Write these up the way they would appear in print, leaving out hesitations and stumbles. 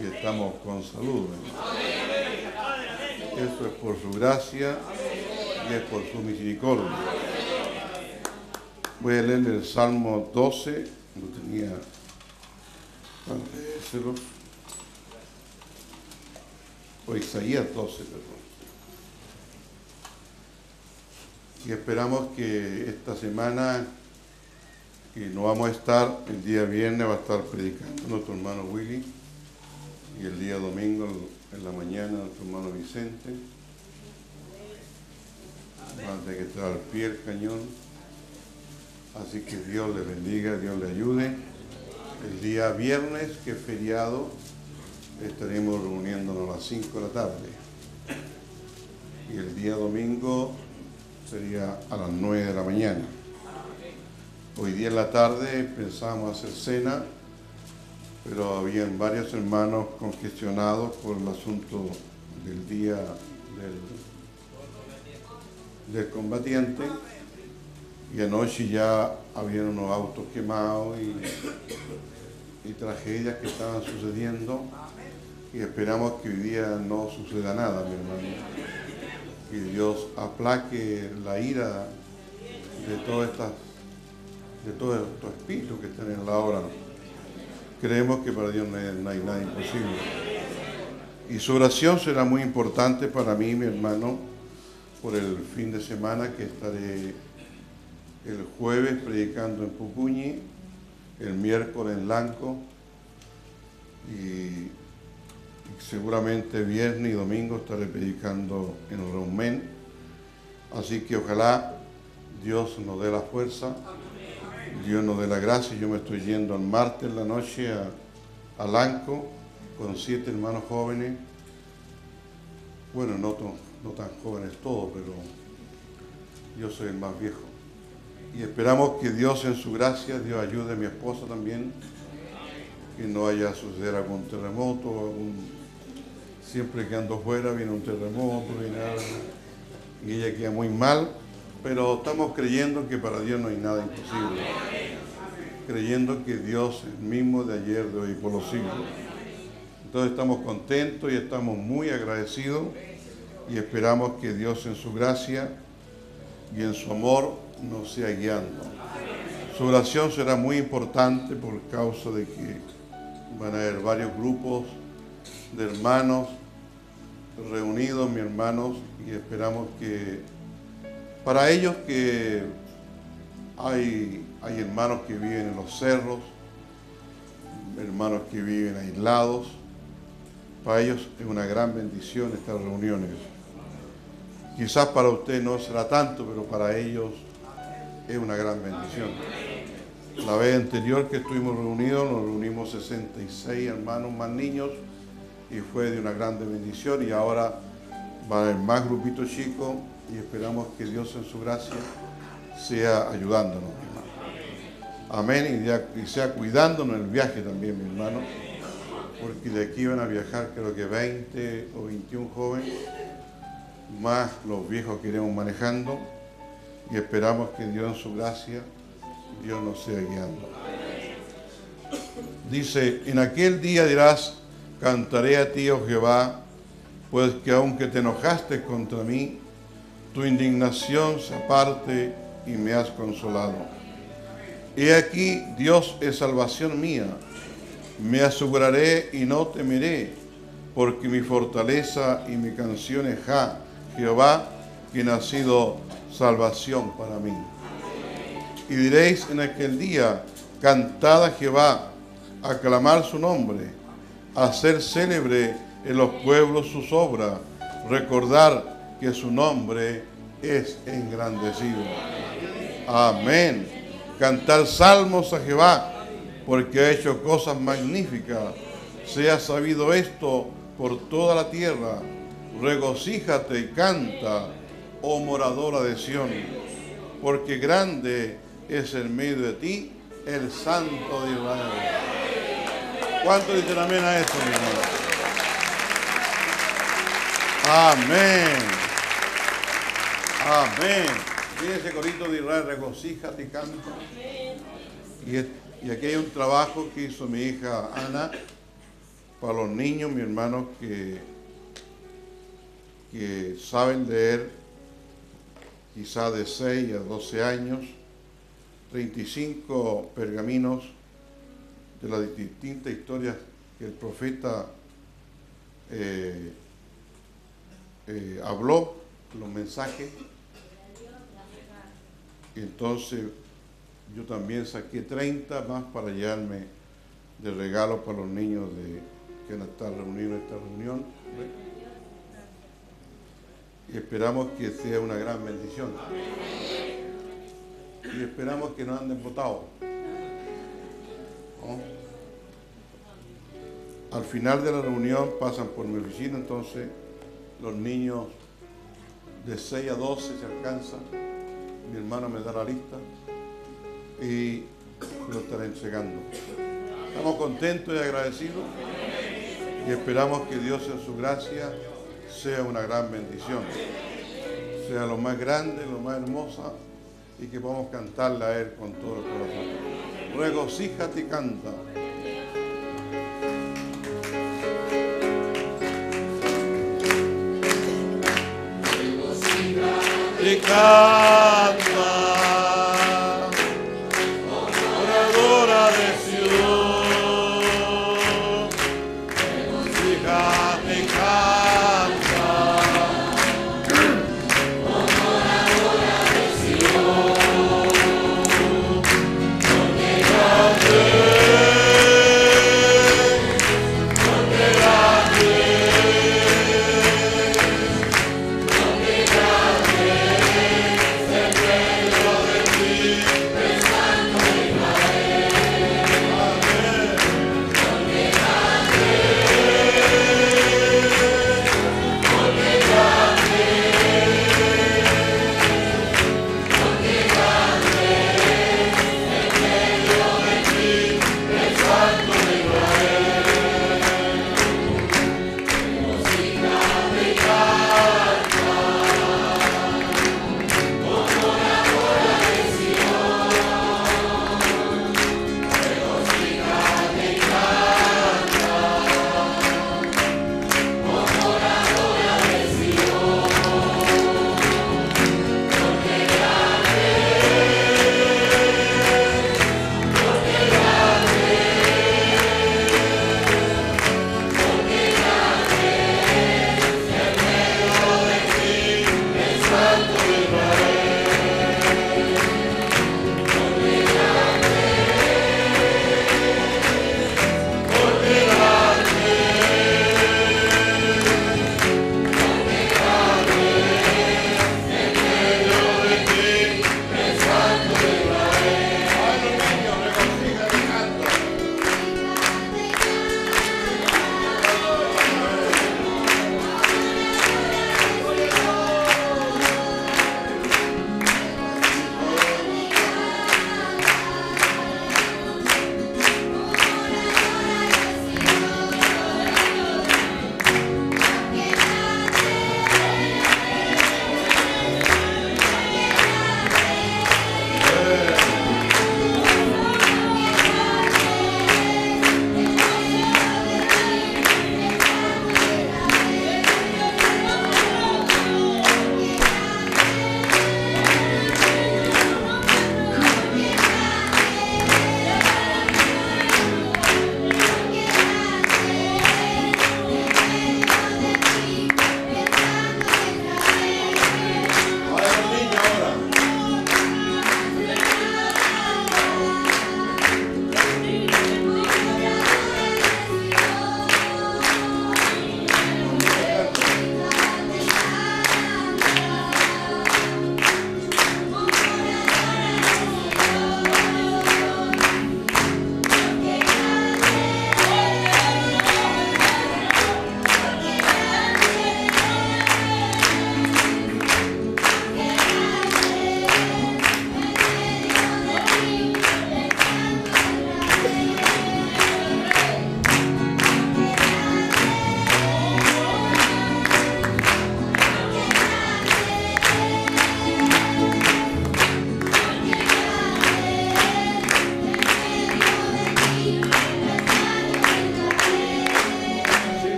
Y estamos con salud. Eso es por su gracia y es por su misericordia. Voy a leer el Salmo 12. No tenía para leérselos. O Isaías 12, perdón. Y esperamos que esta semana que no vamos a estar, el día viernes va a estar predicando nuestro hermano Willy, y el día domingo en la mañana nuestro hermano Vicente. Antes de que estar al pie el cañón. Así que Dios le bendiga, Dios le ayude. El día viernes, que es feriado, estaremos reuniéndonos a las 5 de la tarde. Y el día domingo sería a las 9 de la mañana. Hoy día en la tarde pensábamos hacer cena, pero habían varios hermanos congestionados por el asunto del día del combatiente, y anoche ya habían unos autos quemados y tragedias que estaban sucediendo, y esperamos que hoy día no suceda nada, mi hermano. Que Dios aplaque la ira de todos estos espíritus que están en la obra. Creemos que para Dios no hay nada imposible. Y su oración será muy importante para mí, mi hermano, por el fin de semana que estaré el jueves predicando en Pucuñi, el miércoles en Lanco, y seguramente viernes y domingo estaré predicando en Reumén. Así que ojalá Dios nos dé la fuerza, Dios nos dé la gracia. Yo me estoy yendo el martes en la noche a Lanco con 7 hermanos jóvenes. Bueno, no tan jóvenes todos, pero yo soy el más viejo. Y esperamos que Dios en su gracia, Dios ayude a mi esposa también, que no haya sucedido algún terremoto, siempre que ando fuera viene un terremoto, viene algo, y ella queda muy mal, pero estamos creyendo que para Dios no hay nada imposible, creyendo que Dios es el mismo de ayer, de hoy y por los siglos. Entonces estamos contentos y estamos muy agradecidos, y esperamos que Dios en su gracia y en su amor nos sea guiando. Su oración será muy importante por causa de que van a haber varios grupos de hermanos reunidos, mis hermanos, y esperamos que para ellos, que hay hermanos que viven en los cerros, hermanos que viven aislados, para ellos es una gran bendición estas reuniones. Quizás para usted no será tanto, pero para ellos es una gran bendición. La vez anterior que estuvimos reunidos, nos reunimos 66 hermanos más niños, y fue de una grande bendición, y ahora va a haber más grupitos chicos, y esperamos que Dios en su gracia sea ayudándonos, mi hermano. Amén. Y sea cuidándonos el viaje también, mi hermano, porque de aquí van a viajar creo que 20 o 21 jóvenes, más los viejos que iremos manejando, y esperamos que Dios en su gracia, Dios nos sea guiando. Dice: en aquel día dirás, cantaré a ti, oh Jehová, pues que aunque te enojaste contra mí, tu indignación se aparte y me has consolado. He aquí, Dios es salvación mía, me aseguraré y no temeré, porque mi fortaleza y mi canción es Jehová, quien ha sido salvación para mí. Y diréis en aquel día, cantad a Jehová, aclamar su nombre, hacer célebre en los pueblos sus obras, recordar que su nombre es engrandecido. Amén. Cantar salmos a Jehová, porque ha hecho cosas magníficas. Sea sabido esto por toda la tierra. Regocíjate y canta, oh moradora de Sión, porque grande es en medio de ti el Santo de Israel. ¿Cuánto dicen amén a eso, mi hermano? Amén. Amén. Mire ese corito de Israel, regocíjate y canta. Y aquí hay un trabajo que hizo mi hija Ana para los niños, mis hermanos, que saben leer, quizá de 6 a 12 años, 35 pergaminos de las distintas historias que el profeta habló, los mensajes. Y entonces yo también saqué 30 más para llevarme de regalo para los niños que van a estar reunidos en esta reunión. Y esperamos que sea una gran bendición. Y esperamos que no anden botados. ¿No? Al final de la reunión pasan por mi oficina, entonces los niños de 6 a 12 se alcanzan. Mi hermano me da la lista y lo estaré entregando. Estamos contentos y agradecidos y esperamos que Dios en su gracia sea una gran bendición, sea lo más grande, lo más hermosa, y que podamos cantarle a Él con todo el corazón. Regocíjate y canta. Regocíjate y canta.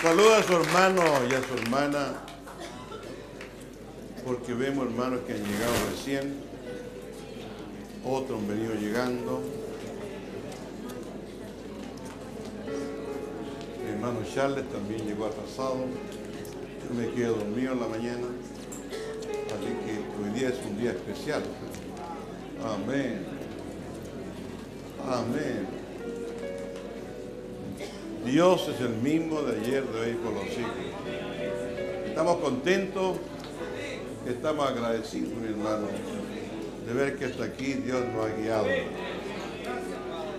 Saluda a su hermano y a su hermana, porque vemos hermanos que han llegado recién, otros han venido llegando. Mi hermano Charlie también llegó atrasado, yo me quedé dormido en la mañana, así que hoy día es un día especial. Amén. Amén. Dios es el mismo de ayer, de hoy y por los siglos. Estamos contentos, estamos agradecidos, mi hermano, de ver que hasta aquí Dios nos ha guiado.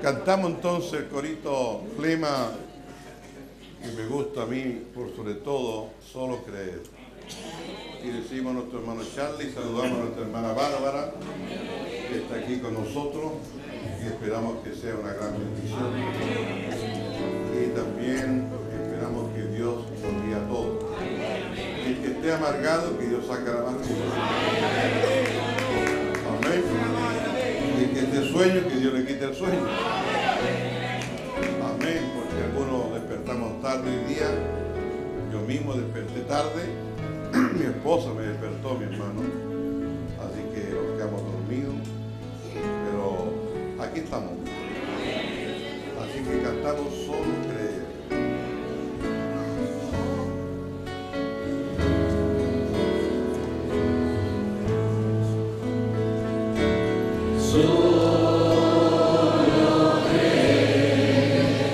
Cantamos entonces el corito Flema, que me gusta a mí, por sobre todo, solo creer. Y decimos a nuestro hermano Charlie, saludamos a nuestra hermana Bárbara, que está aquí con nosotros, y esperamos que sea una gran bendición. Y también esperamos que Dios nos guíe a todos. El que esté amargado, que Dios saque la amargura. Amén. Y el que esté sueño, que Dios le quite el sueño. Amén. Porque algunos despertamos tarde hoy día. Yo mismo desperté tarde. Mi esposa me despertó, mi hermano. Así que nos quedamos dormidos. Pero aquí estamos. Así que cantamos solo creer. Solo creer.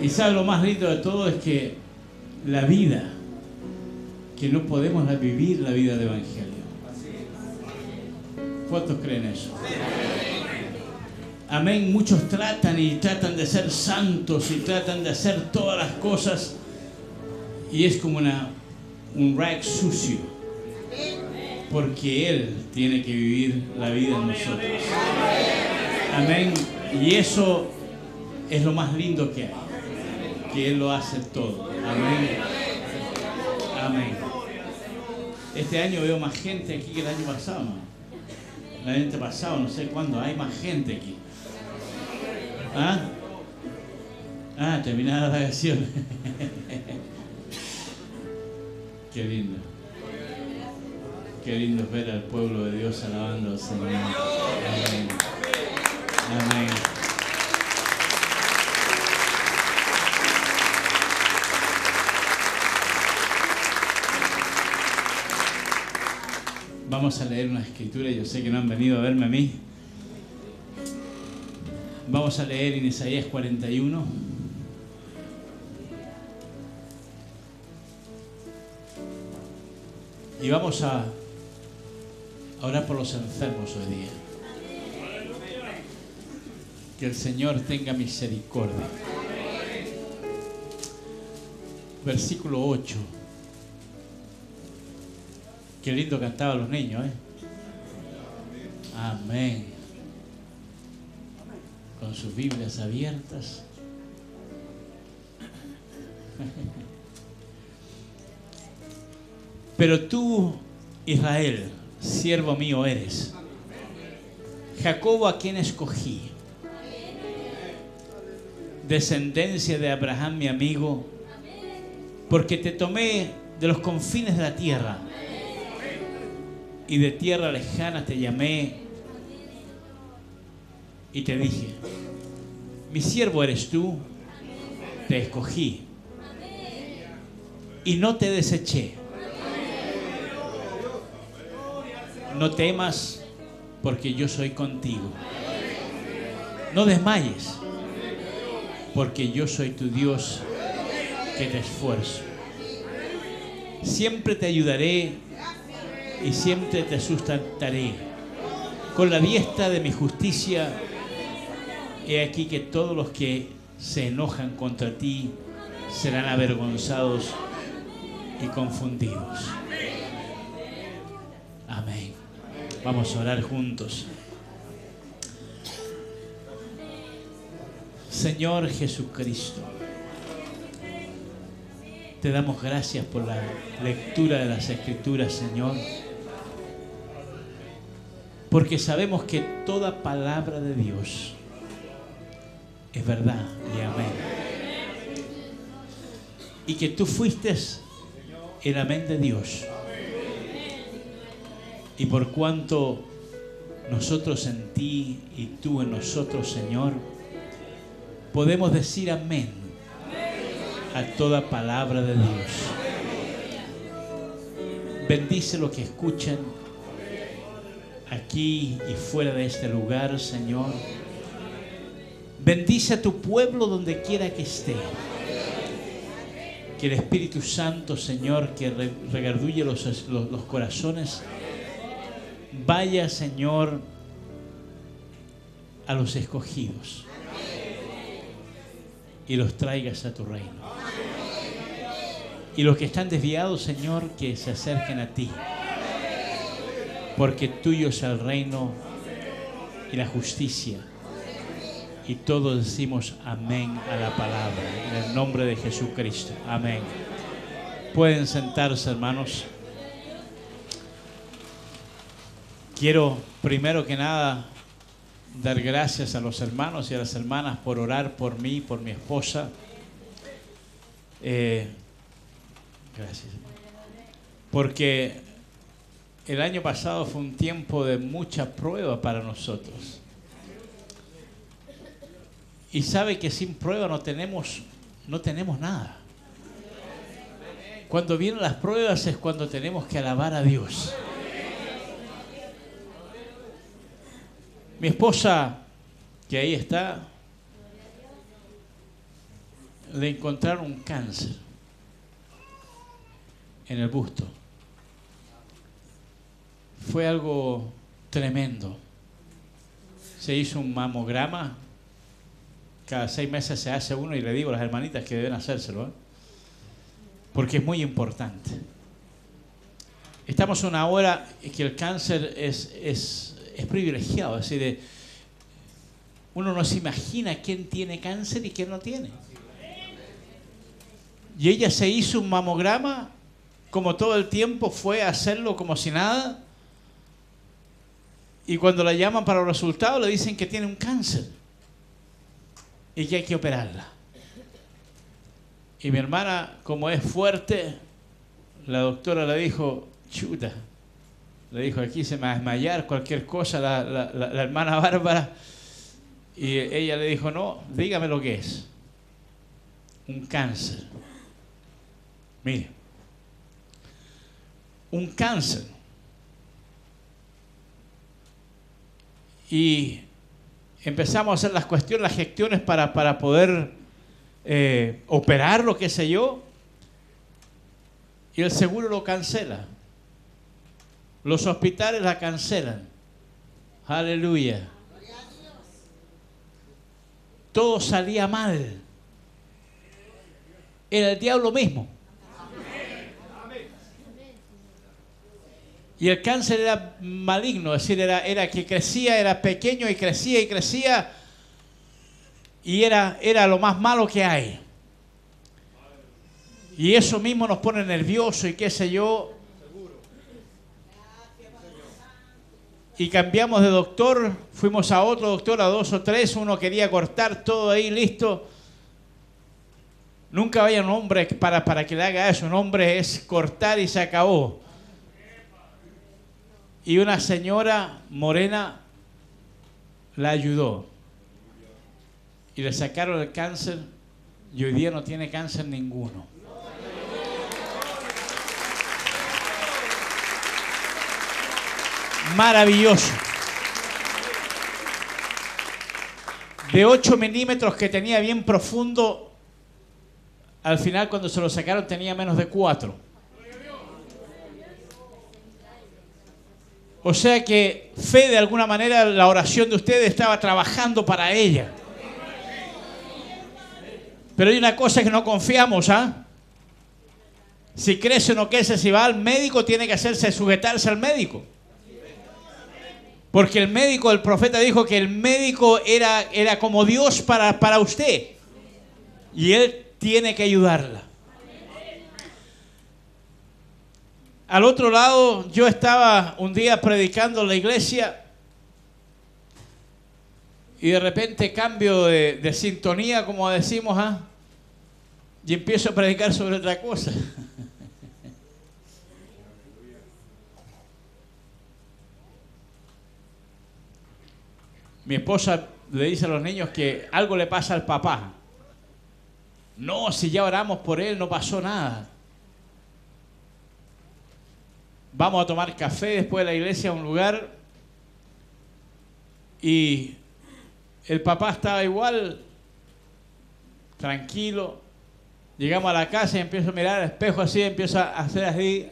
Y sabe, lo más lindo de todo es que la vida que no podemos vivir, la vida de evangelio. ¿Cuántos creen eso? Amén. Muchos tratan y tratan de ser santos y tratan de hacer todas las cosas, y es como un rag sucio, porque Él tiene que vivir la vida en nosotros. Amén. Y eso es lo más lindo que hay, que Él lo hace todo. Amén. Amén. Este año veo más gente aquí que el año pasado. El año pasado, no sé cuándo, hay más gente aquí. Ah, terminadas las vacaciones. Qué lindo. Qué lindo es ver al pueblo de Dios alabando al Señor. Amén. Amén. Vamos a leer una escritura, yo sé que no han venido a verme a mí. Vamos a leer en Isaías 41. Y vamos a orar por los enfermos hoy día. Que el Señor tenga misericordia. Versículo 8. Qué lindo cantaban los niños, ¿eh? Amén. Con sus Biblias abiertas. Pero tú, Israel, siervo mío eres. Jacobo, a quien escogí. Descendencia de Abraham, mi amigo. Porque te tomé de los confines de la tierra. Y de tierra lejana te llamé y te dije, mi siervo eres tú, te escogí y no te deseché. No temas porque yo soy contigo. No desmayes porque yo soy tu Dios que te esfuerzo. Siempre te ayudaré y siempre te sustentaré con la diestra de mi justicia. He aquí que todos los que se enojan contra ti serán avergonzados y confundidos. Amén. Vamos a orar juntos. Señor Jesucristo, te damos gracias por la lectura de las Escrituras, Señor. Porque sabemos que toda palabra de Dios es verdad y amén. Y que tú fuiste el amén de Dios. Y por cuanto nosotros en ti y tú en nosotros, Señor, podemos decir amén a toda palabra de Dios. Bendice lo que escuchan aquí y fuera de este lugar, Señor. Bendice a tu pueblo donde quiera que esté. Que el Espíritu Santo, Señor, que regardulle los corazones, vaya, Señor, a los escogidos y los traigas a tu reino. Y los que están desviados, Señor, que se acerquen a ti. Porque tuyo es el reino y la justicia. Y todos decimos amén a la palabra. En el nombre de Jesucristo. Amén. Pueden sentarse, hermanos. Quiero, primero que nada, dar gracias a los hermanos y a las hermanas por orar por mí, por mi esposa. Gracias. Porque el año pasado fue un tiempo de mucha prueba para nosotros. Y sabe que sin prueba no tenemos nada. Cuando vienen las pruebas es cuando tenemos que alabar a Dios. Mi esposa, que ahí está, le encontraron un cáncer en el busto. Fue algo tremendo. Se hizo un mamograma. Cada 6 meses se hace uno y le digo a las hermanitas que deben hacérselo, ¿eh? Porque es muy importante. Estamos en una hora que el cáncer es privilegiado, así de uno no se imagina quién tiene cáncer y quién no tiene. Y ella se hizo un mamograma, como todo el tiempo fue a hacerlo como si nada, y cuando la llaman para los resultados le dicen que tiene un cáncer. y que hay que operarla. Y mi hermana, como es fuerte, la doctora le dijo, chuta, le dijo, aquí se me va a desmayar cualquier cosa la hermana Bárbara. Y ella le dijo, no, dígame lo que es. Un cáncer. Mire, un cáncer. Y empezamos a hacer las cuestiones, las gestiones para poder operarlo, qué sé yo. Y el seguro lo cancela. Los hospitales la cancelan. Aleluya. Todo salía mal. Era el diablo mismo. Y el cáncer era maligno, es decir, era que crecía, era pequeño y crecía y crecía. Y era lo más malo que hay. Y eso mismo nos pone nerviosos y qué sé yo. Y cambiamos de doctor, fuimos a otro doctor, a dos o tres, uno quería cortar todo ahí, listo. Nunca vaya un hombre para que le haga eso, un hombre es cortar y se acabó. Y una señora morena la ayudó. Y le sacaron el cáncer y hoy día no tiene cáncer ninguno. Maravilloso. De 8 milímetros que tenía bien profundo, al final cuando se lo sacaron tenía menos de 4. O sea que fe, de alguna manera, la oración de ustedes estaba trabajando para ella. Pero hay una cosa que no confiamos, ¿ah? Si crece o no crece, si va al médico, tiene que hacerse sujetarse al médico. Porque el médico, el profeta dijo que el médico era como Dios para usted. Y él tiene que ayudarla. Al otro lado, yo estaba un día predicando en la iglesia y de repente cambio de sintonía, como decimos, ¿ah? Y empiezo a predicar sobre otra cosa. Mi esposa le dice a los niños que algo le pasa al papá. No, si ya oramos por él, no pasó nada. Vamos a tomar café después de la iglesia a un lugar y el papá estaba igual, tranquilo. Llegamos a la casa y empiezo a mirar al espejo así, empiezo a hacer así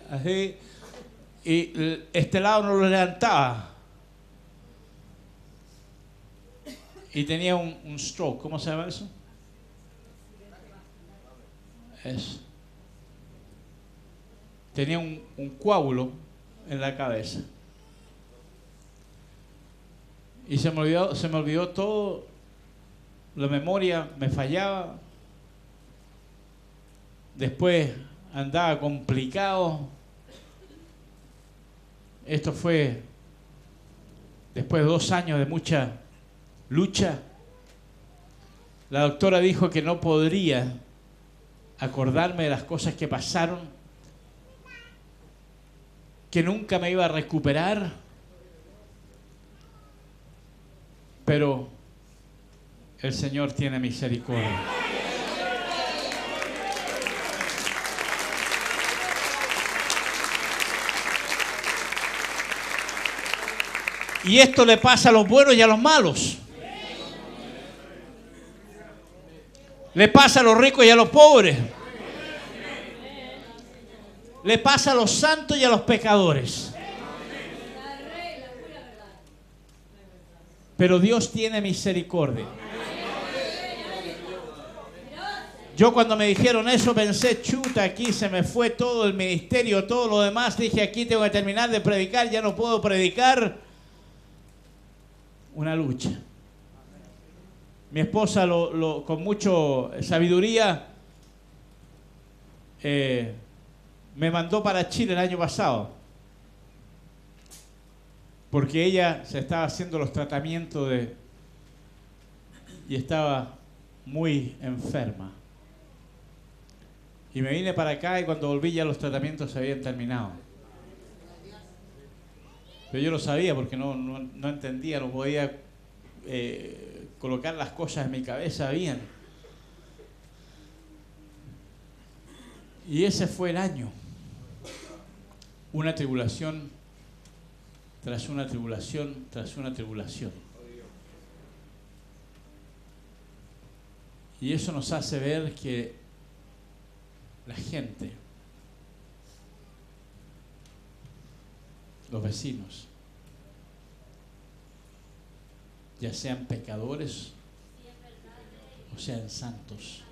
y este lado no lo levantaba. Y tenía un stroke, ¿cómo se llama eso? Eso. Tenía un coágulo en la cabeza. Y se me olvidó todo, la memoria me fallaba. Después andaba complicado. Esto fue después de 2 años de mucha lucha. La doctora dijo que no podría acordarme de las cosas que pasaron, que nunca me iba a recuperar, pero el Señor tiene misericordia. Y esto le pasa a los buenos y a los malos. Le pasa a los ricos y a los pobres. Le pasa a los santos y a los pecadores. Pero Dios tiene misericordia. Yo cuando me dijeron eso pensé, chuta, aquí se me fue todo el ministerio, todo lo demás. Dije, aquí tengo que terminar de predicar, ya no puedo predicar. Una lucha. Mi esposa, con mucha sabiduría, me mandó para Chile el año pasado, porque ella se estaba haciendo los tratamientos y estaba muy enferma. Y me vine para acá y cuando volví ya los tratamientos se habían terminado. Pero yo lo sabía porque no entendía, no podía colocar las cosas en mi cabeza bien. Y ese fue el año. Una tribulación tras una tribulación tras una tribulación. Y eso nos hace ver que la gente, los vecinos, ya sean pecadores o sean santos,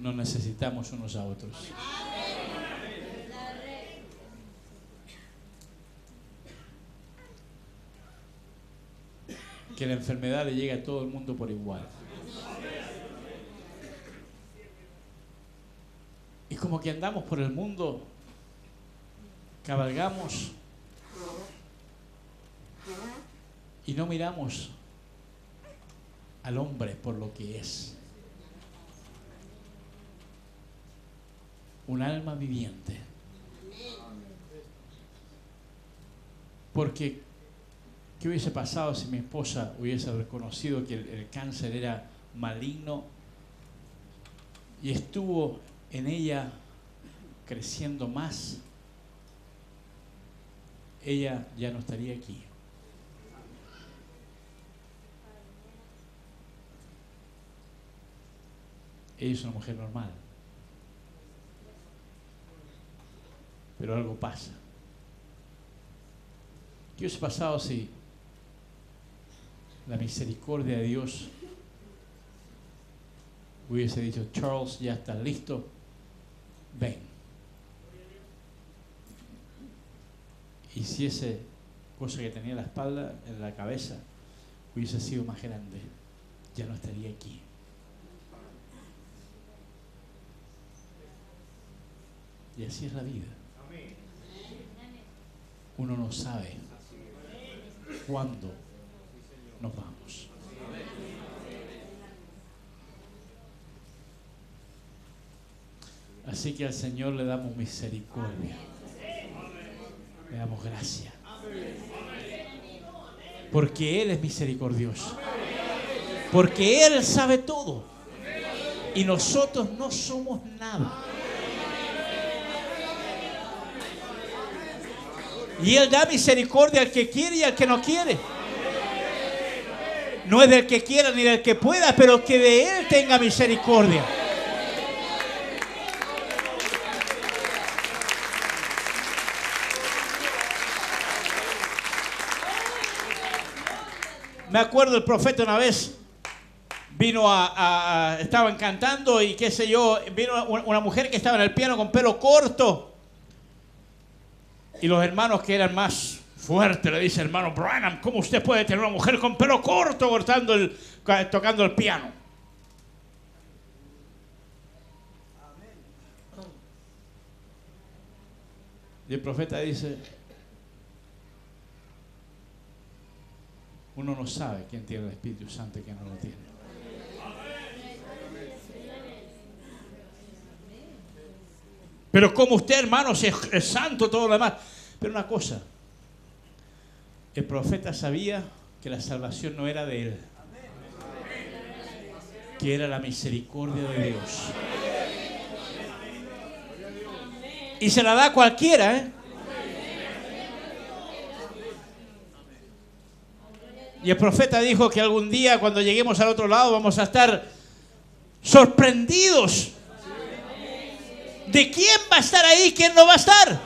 nos necesitamos unos a otros. Que la enfermedad le llegue a todo el mundo por igual. Y como que andamos por el mundo, cabalgamos y no miramos al hombre por lo que es. Un alma viviente. Porque, ¿qué hubiese pasado si mi esposa hubiese reconocido que el cáncer era maligno y estuvo en ella creciendo más? Ella ya no estaría aquí. Ella es una mujer normal. Pero algo pasa. ¿Qué hubiese pasado si la misericordia de Dios hubiese dicho: Charles, ya está listo, ven? Y si esa cosa que tenía en la espalda, en la cabeza, hubiese sido más grande, ya no estaría aquí. Y así es la vida. Uno no sabe cuándo nos vamos. Así que al Señor le damos misericordia. Le damos gracia. Porque Él es misericordioso. Porque Él sabe todo. Y nosotros no somos nada. Y Él da misericordia al que quiere y al que no quiere. No es del que quiera ni del que pueda, pero que de Él tenga misericordia. Me acuerdo el profeta una vez vino estaban cantando y qué sé yo, vino una mujer que estaba en el piano con pelo corto y los hermanos que eran más fuertes le dicen: hermano Branham, ¿cómo usted puede tener una mujer con pelo corto tocando el piano? Y el profeta dice: uno no sabe quién tiene el Espíritu Santo y quién no lo tiene. Pero como usted, hermano, es santo, todo lo demás. Pero una cosa, el profeta sabía que la salvación no era de él, que era la misericordia de Dios. Y se la da a cualquiera, ¿eh? Y el profeta dijo que algún día cuando lleguemos al otro lado vamos a estar sorprendidos de quién va a estar ahí y quién no va a estar.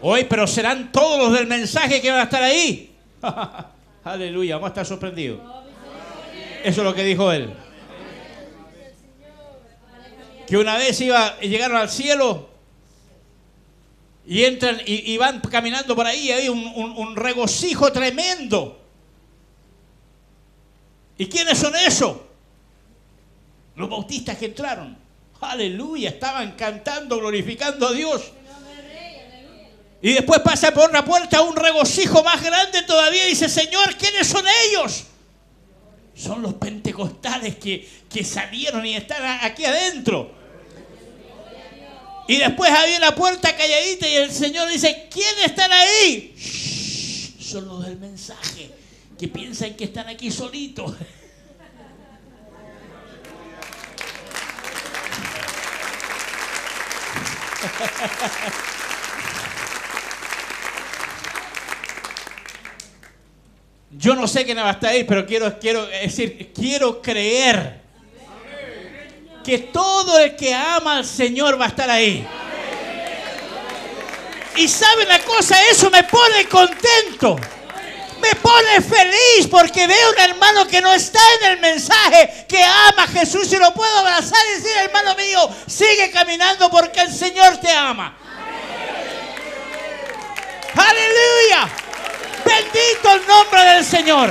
Hoy, pero serán todos los del mensaje que van a estar ahí. Aleluya, vamos a estar sorprendidos. Eso es lo que dijo él. Que una vez llegaron al cielo. Y entran y van caminando por ahí, y hay un regocijo tremendo. ¿Y quiénes son esos? Los bautistas que entraron. Aleluya, estaban cantando, glorificando a Dios. Y después pasa por una puerta un regocijo más grande todavía y dice: Señor, ¿quiénes son ellos? Son los pentecostales que salieron y están aquí adentro. Y después había una puerta calladita y el Señor dice: ¿quiénes están ahí? Shhh, son los del mensaje, que piensan que están aquí solitos. Yo no sé quién va a estar ahí, pero quiero creer que todo el que ama al Señor va a estar ahí. Y saben la cosa, eso me pone contento, me pone feliz, porque veo un hermano que no está en el mensaje, que ama a Jesús y lo puedo abrazar y decir: hermano mío, sigue caminando porque el Señor te ama. ¡Aleluya! ¡Bendito el nombre del Señor!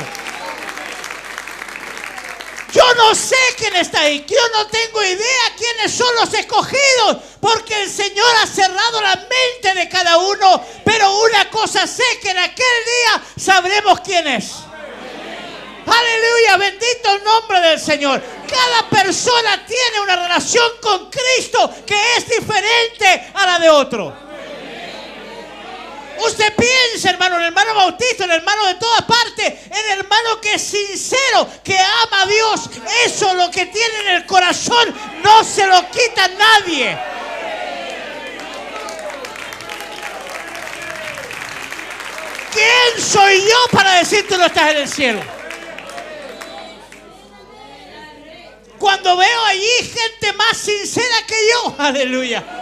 Yo no sé quién está ahí, yo no tengo idea quiénes son los escogidos, porque el Señor ha cerrado la mente de cada uno, pero una cosa sé, que en aquel día sabremos quién es. ¡Aleluya! ¡Bendito el nombre del Señor! Cada persona tiene una relación con Cristo que es diferente a la de otro. Usted piensa, hermano, en el hermano Bautista, en el hermano de todas partes, en el hermano que es sincero, que ama a Dios. Eso, lo que tiene en el corazón, no se lo quita nadie. ¿Quién soy yo para decirte no estás en el cielo? Cuando veo allí gente más sincera que yo, aleluya.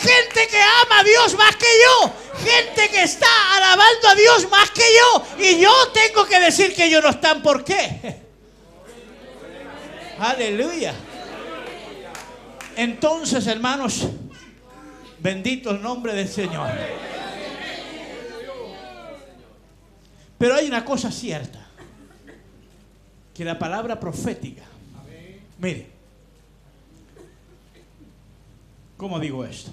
Gente que ama a Dios más que yo. Gente que está alabando a Dios más que yo. Y yo tengo que decir que ellos no están. ¿Por qué? Aleluya. Entonces, hermanos, bendito el nombre del Señor. Pero hay una cosa cierta, que la palabra profética, mire, ¿cómo digo esto?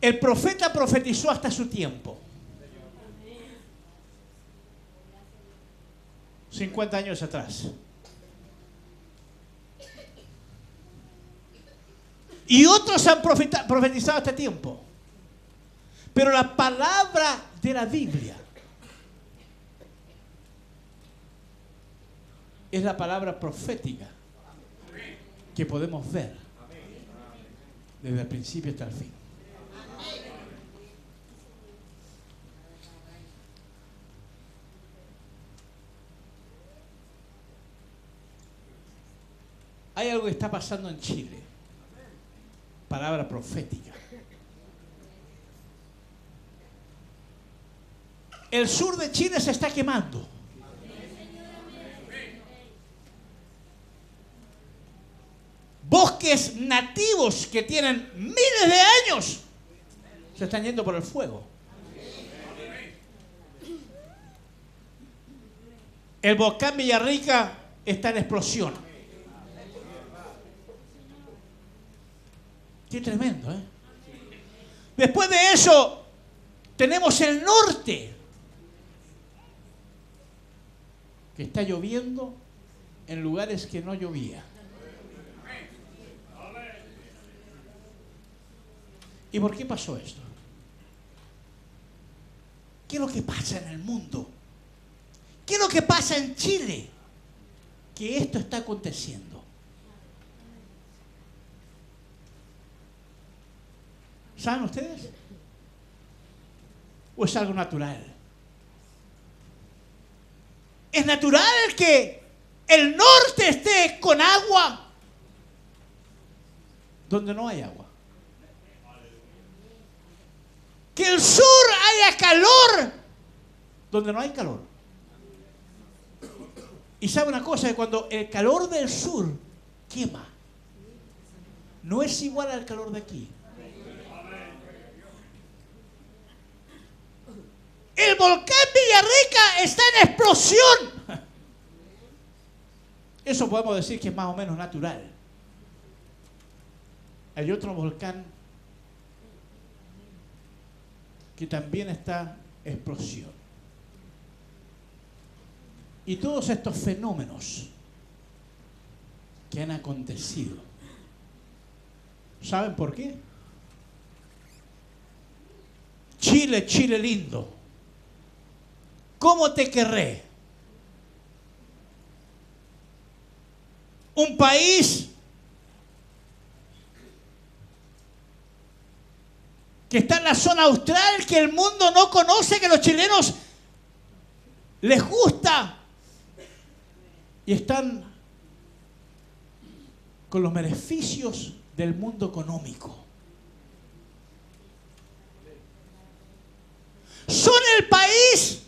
El profeta profetizó hasta su tiempo. 50 años atrás. Y otros han profetizado hasta tiempo. Pero la palabra de la Biblia es la palabra profética que podemos ver desde el principio hasta el fin. Hay algo que está pasando en Chile. Palabra profética. El sur de Chile se está quemando. Bosques nativos que tienen miles de años se están yendo por el fuego. El volcán Villarrica está en explosión. Qué tremendo, ¿eh? Después de eso, tenemos el norte, que está lloviendo en lugares que no llovía. ¿Y por qué pasó esto? ¿Qué es lo que pasa en el mundo? ¿Qué es lo que pasa en Chile? Que esto está aconteciendo. ¿Saben ustedes? ¿O es algo natural? ¿Es natural que el norte esté con agua donde no hay agua? ¿Que el sur haya calor donde no hay calor? Y sabe una cosa, que cuando el calor del sur quema, no es igual al calor de aquí. El volcán Villarrica está en explosión. Eso podemos decir que es más o menos natural. Hay otro volcán que también está en explosión. Y todos estos fenómenos que han acontecido, ¿saben por qué? Chile, Chile lindo, ¿cómo te querré? Un país que está en la zona austral, que el mundo no conoce, que los chilenos les gusta, y están con los beneficios del mundo económico. Son el país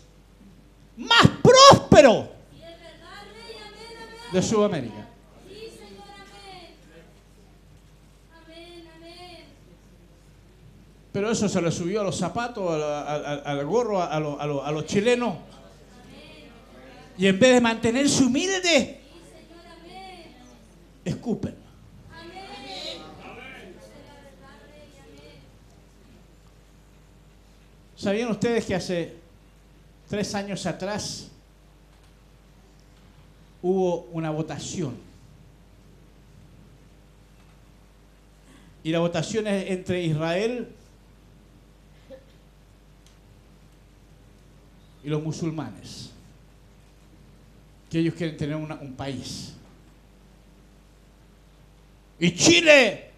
más próspero de Sudamérica. Pero eso se le subió a los zapatos, al gorro, a los chilenos. Y en vez de mantenerse humilde, escupen. ¿Sabían ustedes que hace 3 años atrás hubo una votación? Y la votación es entre Israel y los musulmanes, que ellos quieren tener un país. Y Chile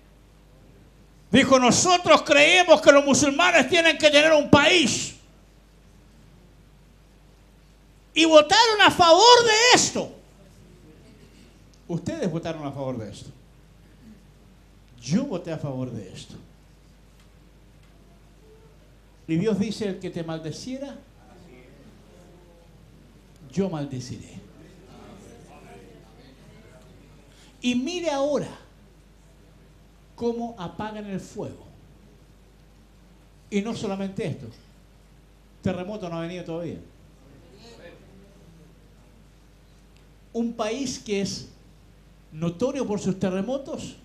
dijo: nosotros creemos que los musulmanes tienen que tener un país. Y votaron a favor de esto. Ustedes votaron a favor de esto. Yo voté a favor de esto. Y Dios dice: el que te maldeciera, yo maldeciré. Y mire ahora cómo apagan el fuego. Y no solamente esto, terremoto no ha venido todavía. Un país que es notorio por sus terremotos,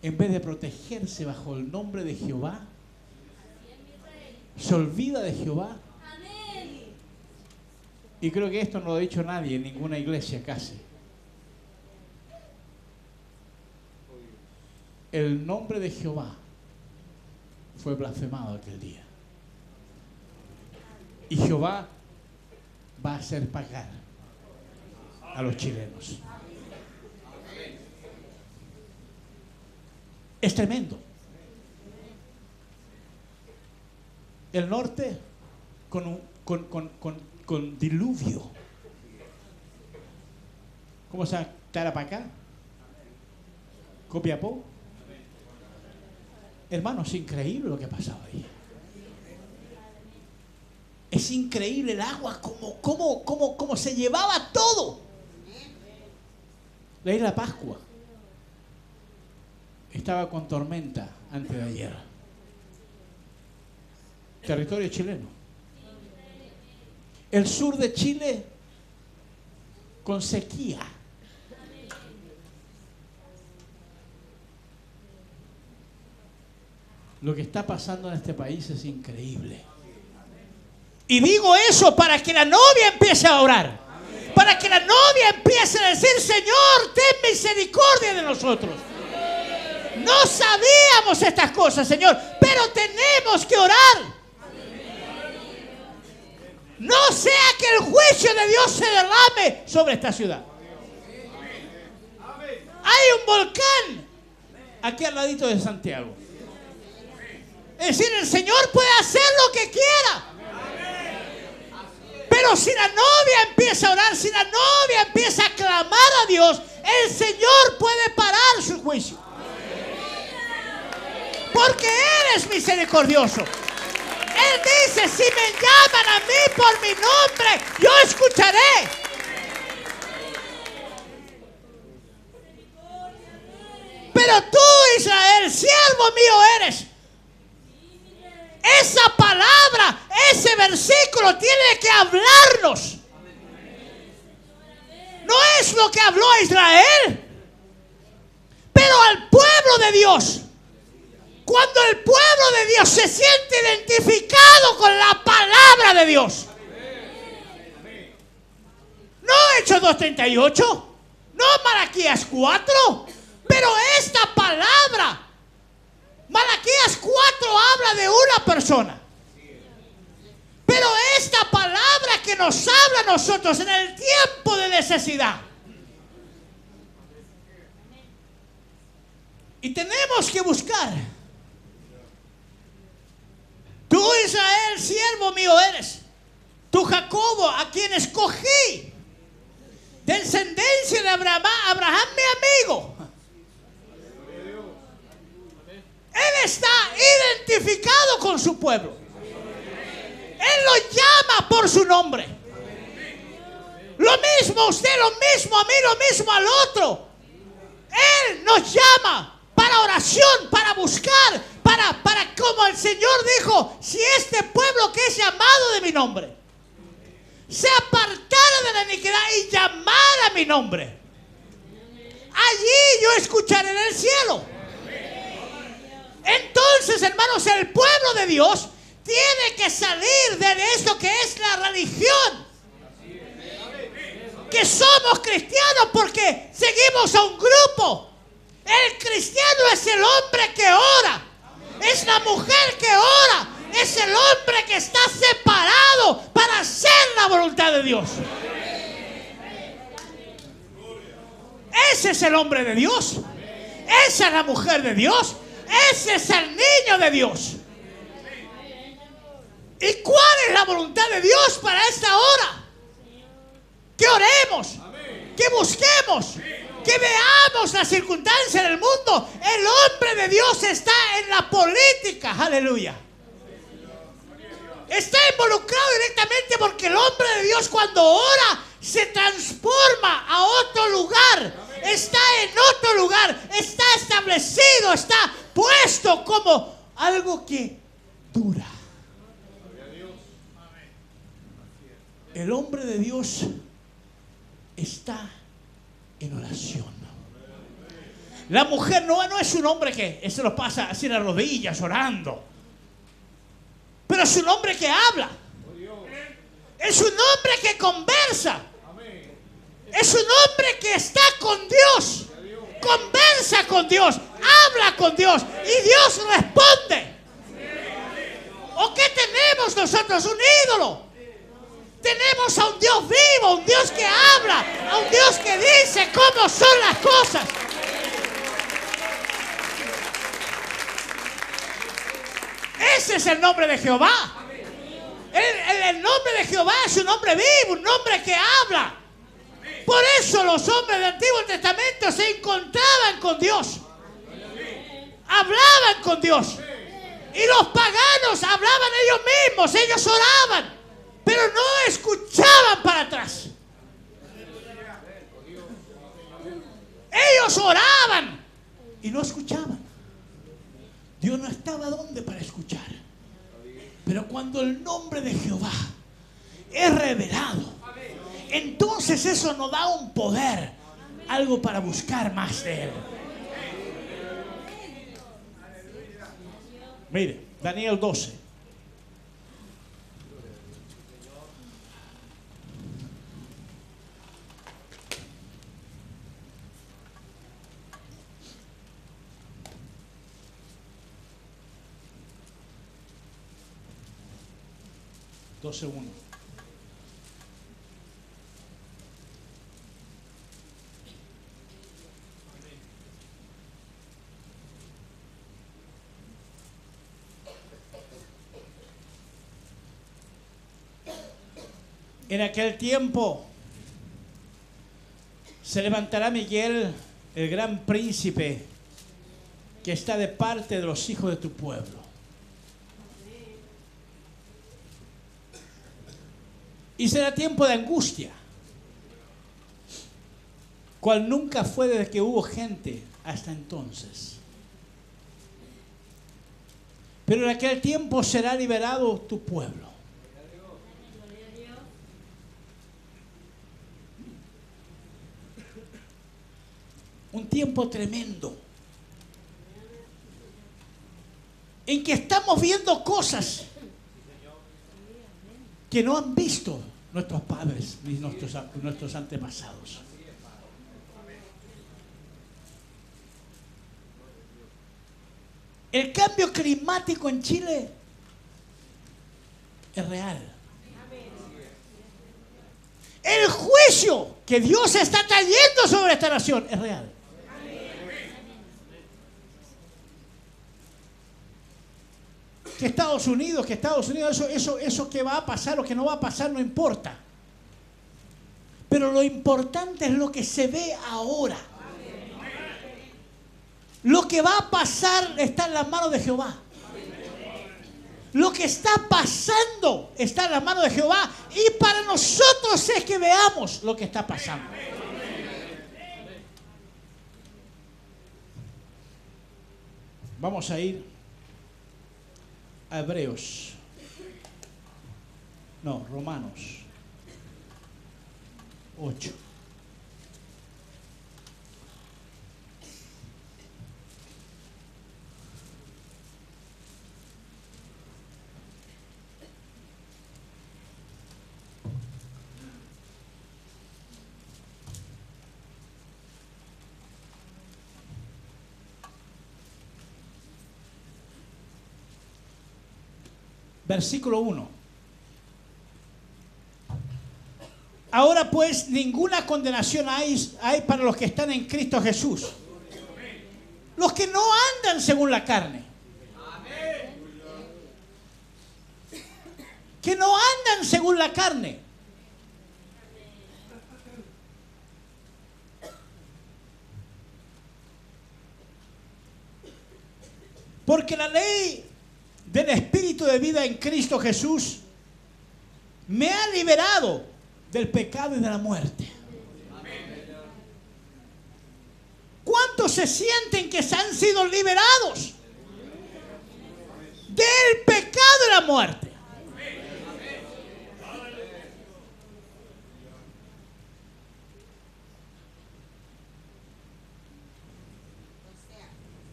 en vez de protegerse bajo el nombre de Jehová, se olvida de Jehová. Y creo que esto no lo ha dicho nadie en ninguna iglesia casi. El nombre de Jehová fue blasfemado aquel día. Y Jehová va a hacer pagar a los chilenos. Es tremendo. El norte con diluvio. ¿Cómo se llama? Tarapacá, Copiapó. Hermano, es increíble lo que ha pasado ahí. Es increíble el agua, como se llevaba todo. La isla Pascua estaba con tormenta antes de ayer. Territorio chileno. El sur de Chile con sequía. Lo que está pasando en este país es increíble. Y digo eso para que la novia empiece a orar. Para que la novia empiece a decir: Señor, ten misericordia de nosotros. No sabíamos estas cosas, Señor, pero tenemos que orar. No sea que el juicio de Dios se derrame sobre esta ciudad. Hay un volcán aquí al ladito de Santiago. Es decir, el Señor puede hacer lo que quiera. Pero si la novia empieza a orar, si la novia empieza a clamar a Dios, el Señor puede parar su juicio. Porque Él es misericordioso. Él dice: si me llaman a mí por mi nombre, yo escucharé. Pero tú, Israel, siervo mío eres. Esa palabra, ese versículo tiene que hablarnos. No es lo que habló Israel, pero al de Dios. Cuando el pueblo de Dios se siente identificado con la palabra de Dios. No Hechos 2:38, no Malaquías 4, pero esta palabra. Malaquías 4 habla de una persona. Pero esta palabra que nos habla a nosotros en el tiempo de necesidad. Y tenemos que buscar. Tú, Israel, siervo mío eres. Tú, Jacobo, a quien escogí. Descendencia de Abraham, mi amigo. Él está identificado con su pueblo. Él lo llama por su nombre. Lo mismo a usted, lo mismo a mí, lo mismo al otro. Él nos llama para oración, para buscar, para como el Señor dijo, si este pueblo que es llamado de mi nombre se apartara de la iniquidad y llamara mi nombre, allí yo escucharé en el cielo. Entonces, hermanos, el pueblo de Dios tiene que salir de esto que es la religión. Que somos cristianos porque seguimos a un grupo. El cristiano es el hombre que ora, es la mujer que ora, es el hombre que está separado para hacer la voluntad de Dios. Ese es el hombre de Dios, esa es la mujer de Dios. Ese es el niño de Dios. ¿Y cuál es la voluntad de Dios para esta hora? Que oremos, que busquemos, que veamos la circunstancia del mundo. El hombre de Dios está en la política, aleluya. Está involucrado directamente porque el hombre de Dios cuando ora se transforma a otro lugar. Está en otro lugar, está establecido, está puesto como algo que dura. El hombre de Dios está en oración. La mujer no es un hombre que se lo pasa así en las rodillas orando, pero es un hombre que habla, es un hombre que conversa. Es un hombre que está con Dios, conversa con Dios, habla con Dios y Dios responde. ¿O qué tenemos nosotros? Un ídolo. Tenemos a un Dios vivo, un Dios que habla, a un Dios que dice cómo son las cosas. Ese es el nombre de Jehová. El nombre de Jehová es un nombre vivo, un nombre que habla. Por eso los hombres del Antiguo Testamento se encontraban con Dios, hablaban con Dios. Y los paganos hablaban ellos mismos, ellos oraban, pero no escuchaban para atrás. Ellos oraban y no escuchaban. Dios no estaba donde para escuchar. Pero cuando el nombre de Jehová es revelado, entonces eso nos da un poder, algo para buscar más de Él. Mire, Daniel 12. Uno. En aquel tiempo se levantará Miguel, el gran príncipe que está de parte de los hijos de tu pueblo. Y será tiempo de angustia, cual nunca fue desde que hubo gente hasta entonces. Pero en aquel tiempo será liberado tu pueblo. Un tiempo tremendo. en que estamos viendo cosas que no han visto nuestros padres ni nuestros antepasados. El cambio climático en Chile es real. El juicio que Dios está trayendo sobre esta nación es real. Que Estados Unidos, eso que va a pasar o que no va a pasar no importa. Pero lo importante es lo que se ve ahora. Lo que va a pasar está en las manos de Jehová. Lo que está pasando está en las manos de Jehová. Y para nosotros es que veamos lo que está pasando. Vamos a ir a Hebreos. No, Romanos 8. Versículo 1. Ahora pues, ninguna condenación hay para los que están en Cristo Jesús. Los que no andan según la carne. Que no andan según la carne. Porque la ley del Espíritu de vida en Cristo Jesús me ha liberado del pecado y de la muerte. ¿Cuántos se sienten que se han sido liberados del pecado y la muerte?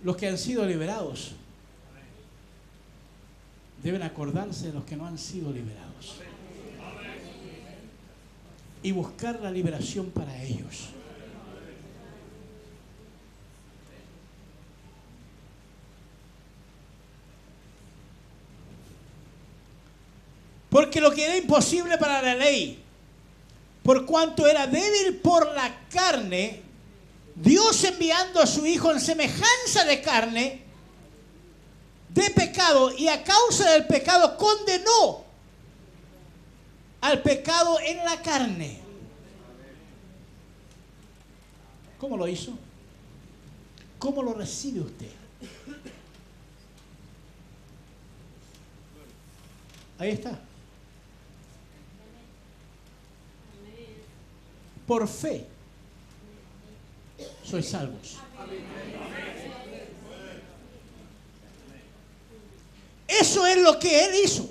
Los que han sido liberados deben acordarse de los que no han sido liberados y buscar la liberación para ellos. Porque lo que era imposible para la ley, por cuanto era débil por la carne, Dios enviando a su Hijo en semejanza de carne, de pecado, y a causa del pecado condenó al pecado en la carne. ¿Cómo lo hizo? ¿Cómo lo recibe usted? Ahí está. Por fe sois salvos. Eso es lo que Él hizo.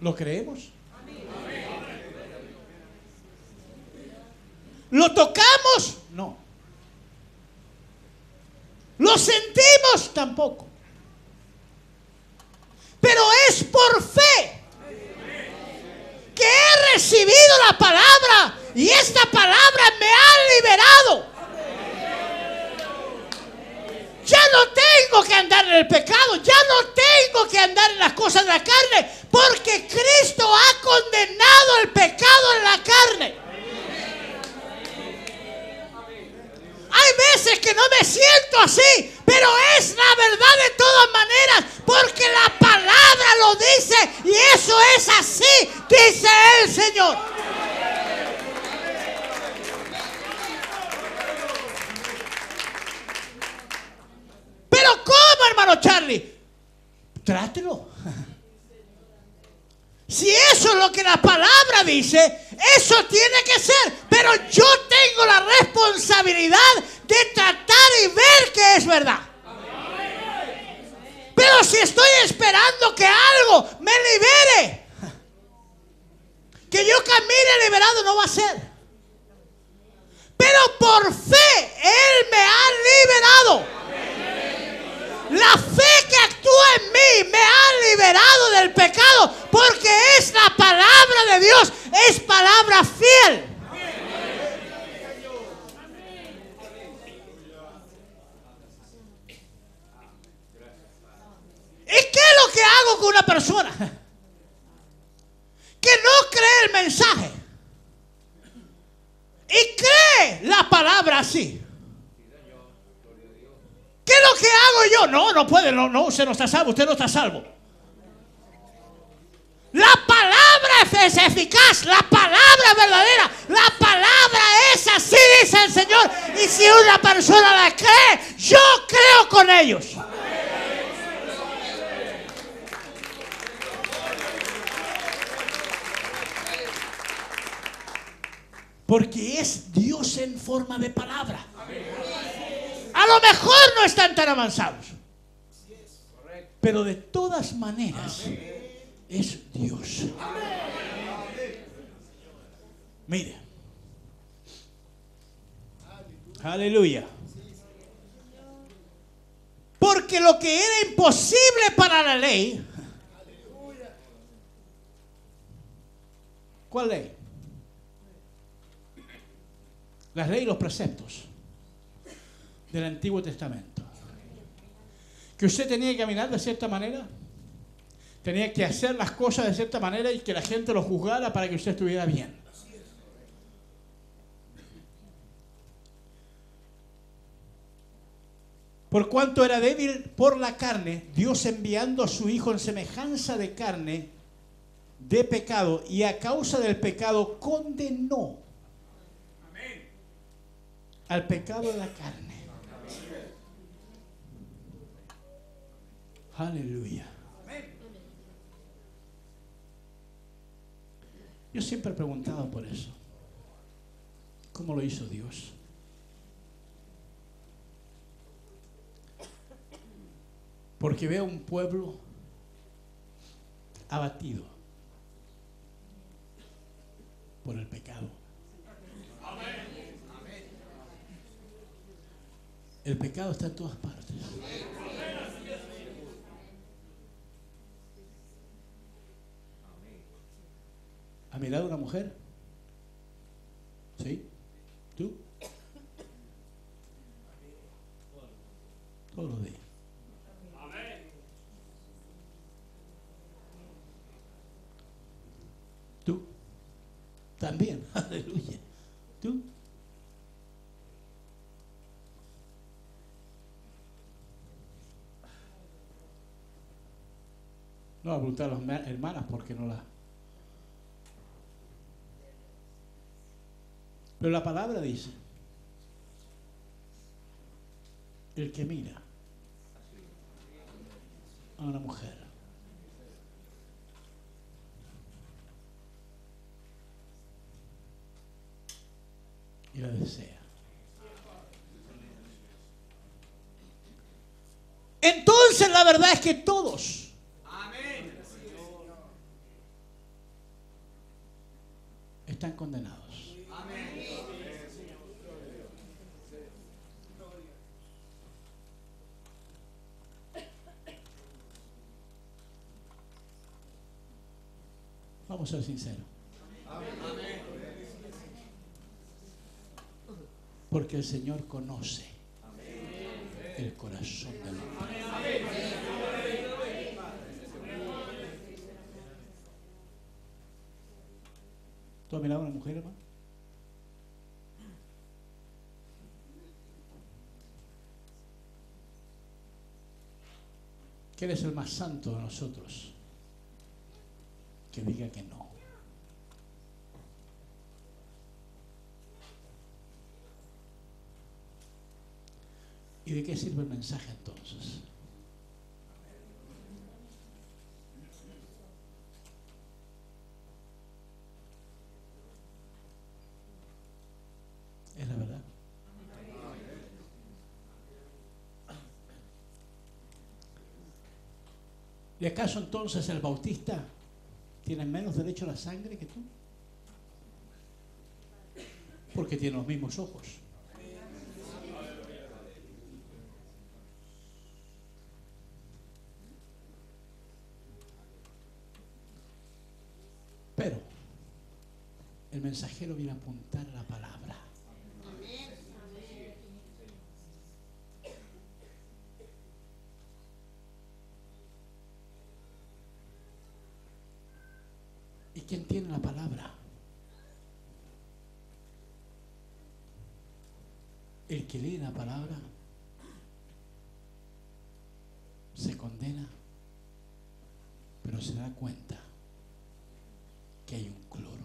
¿Lo creemos? ¿Lo tocamos? No. ¿Lo sentimos? Tampoco. Pero es por fe que he recibido la palabra y esta palabra me ha liberado. Ya no tengo que andar en el pecado, ya no tengo que andar en las cosas de la carne, porque Cristo ha condenado el pecado en la carne. Hay veces que no me siento así, pero es la verdad de todas maneras, porque la palabra lo dice y eso es así, dice el Señor. Pero ¿cómo, hermano Charlie? Trátelo. Si eso es lo que la palabra dice, eso tiene que ser. Pero yo tengo la responsabilidad de tratar y ver que es verdad. Pero si estoy esperando que algo me libere, que yo camine liberado, no va a ser. Pero por fe Él me ha liberado. La conozco una persona que no cree el mensaje y cree la palabra así. ¿Qué es lo que hago yo? No, no puede, no, usted no está salvo, usted no está salvo. La palabra es eficaz, la palabra es verdadera, la palabra es así, dice el Señor. Y si una persona la cree, yo creo con ellos. Porque es Dios en forma de palabra. A lo mejor no están tan avanzados, pero de todas maneras es Dios. Mire, aleluya. Porque lo que era imposible para la ley, ¿cuál ley? La ley y los preceptos del Antiguo Testamento. Que usted tenía que caminar de cierta manera, tenía que hacer las cosas de cierta manera y que la gente lo juzgara para que usted estuviera bien. Por cuanto era débil por la carne, Dios enviando a su Hijo en semejanza de carne, de pecado, y a causa del pecado condenó al pecado de la carne. Aleluya. Yo siempre he preguntado por eso. ¿Cómo lo hizo Dios? Porque veo un pueblo abatido por el pecado. Amén. El pecado está en todas partes. ¿A mi lado una mujer? ¿Sí? ¿Tú? Todos los días. ¿Tú? También. Aleluya. ¿Tú? No voy a preguntar a las hermanas porque no las... Pero la palabra dice, el que mira a una mujer y la desea. Entonces la verdad es que todos... están condenados. Amén. Vamos a ser sinceros. Amén. Porque el Señor conoce el corazón del hombre. ¿Tú has mirado a una mujer, hermano? Que eres el más santo de nosotros que diga que no. ¿Y de qué sirve el mensaje entonces? ¿Y acaso entonces el bautista tiene menos derecho a la sangre que tú? Porque tiene los mismos ojos. Pero el mensajero viene a apuntar la palabra. quien tiene la palabra. El que lee la palabra se condena, pero se da cuenta que hay un cloro.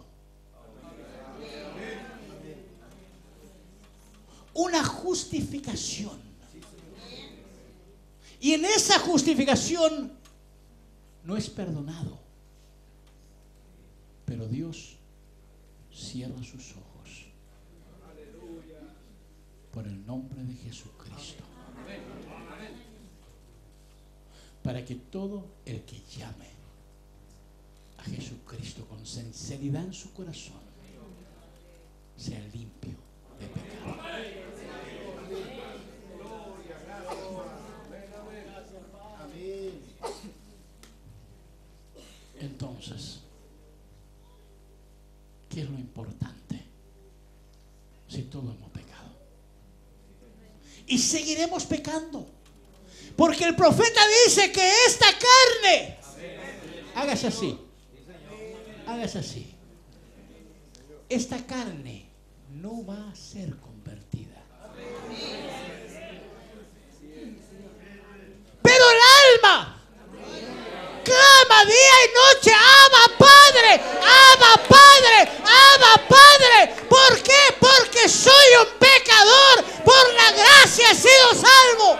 Una justificación. Y en esa justificación no es perdonado. Pero Dios cierra sus ojos. Por el nombre de Jesucristo. Para que todo el que llame a Jesucristo con sinceridad en su corazón sea limpio de pecado. Entonces, ¿qué es lo importante? Si todos hemos pecado y seguiremos pecando, porque el profeta dice que esta carne, hágase así, hágase así, esta carne no va a ser convertida, pero el alma clama día y noche: Abba Padre, Abba Padre, Abba Padre. ¿Por qué? Porque soy un pecador, por la gracia he sido salvo.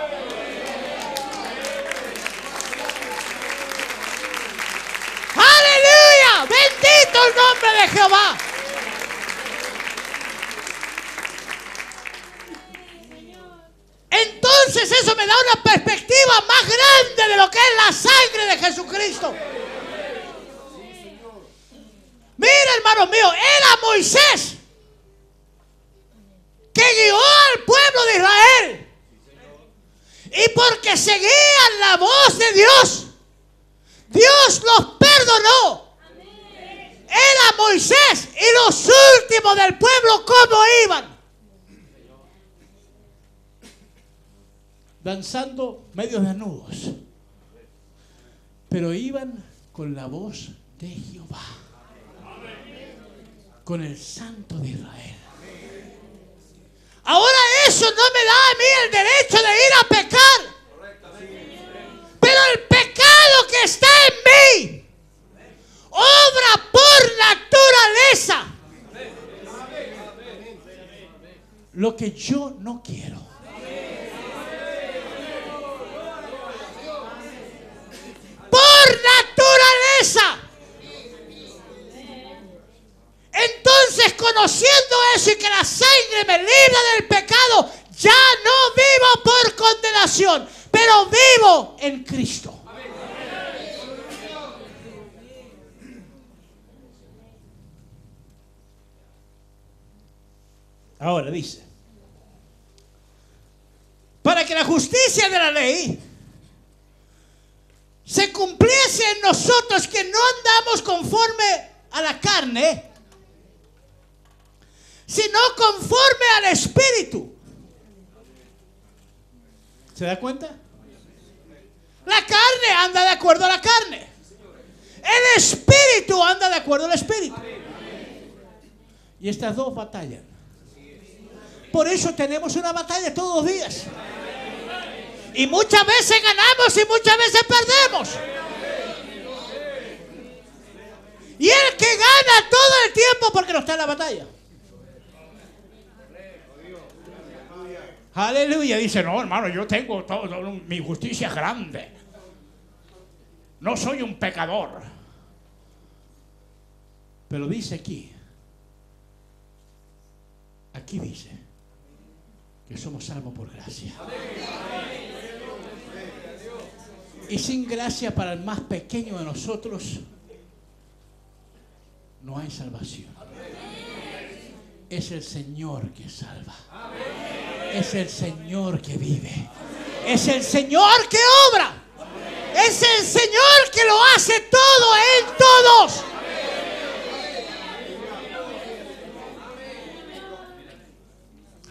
¡Aleluya! ¡Bendito el nombre de Jehová! Entonces eso me da una perspectiva más grande de lo que es la sangre de Jesucristo. Mira, hermano mío, era Moisés que guió al pueblo de Israel, y porque seguían la voz de Dios, Dios los perdonó. Era Moisés y los últimos del pueblo, ¿cómo iban? Danzando medios desnudos, pero iban con la voz de Jehová, con el Santo de Israel. Ahora eso no me da a mí el derecho de ir a pecar, pero el pecado que está en mí obra por naturaleza lo que yo no quiero. Entonces, conociendo eso y que la sangre me libra del pecado, ya no vivo por condenación, pero vivo en Cristo. Ahora dice, para que la justicia de la ley se cumpliese en nosotros, que no andamos conforme a la carne, sino conforme al Espíritu. ¿Se da cuenta? La carne anda de acuerdo a la carne. El Espíritu anda de acuerdo al Espíritu. Y estas dos batallan. Por eso tenemos una batalla todos los días. Y muchas veces ganamos y muchas veces perdemos. Y el que gana todo el tiempo, porque no está en la batalla. Aleluya, dice: no, hermano, yo tengo todo, mi justicia es grande. No soy un pecador. Pero dice aquí, aquí dice que somos salvos por gracia. Y sin gracia, para el más pequeño de nosotros no hay salvación. Es el Señor que salva. Es el Señor que vive. Es el Señor que obra. Es el Señor que lo hace todo en todos.